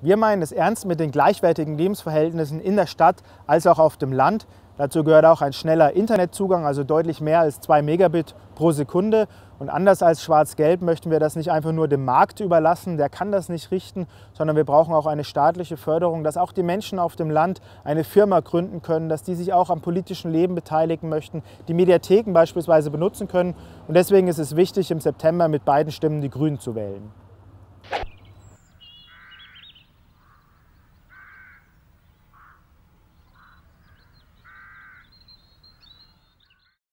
Wir meinen es ernst mit den gleichwertigen Lebensverhältnissen in der Stadt als auch auf dem Land. Dazu gehört auch ein schneller Internetzugang, also deutlich mehr als 2 Megabit pro Sekunde. Und anders als Schwarz-Gelb möchten wir das nicht einfach nur dem Markt überlassen, der kann das nicht richten, sondern wir brauchen auch eine staatliche Förderung, dass auch die Menschen auf dem Land eine Firma gründen können, dass die sich auch am politischen Leben beteiligen möchten, die Mediatheken beispielsweise benutzen können. Und deswegen ist es wichtig, im September mit beiden Stimmen die Grünen zu wählen.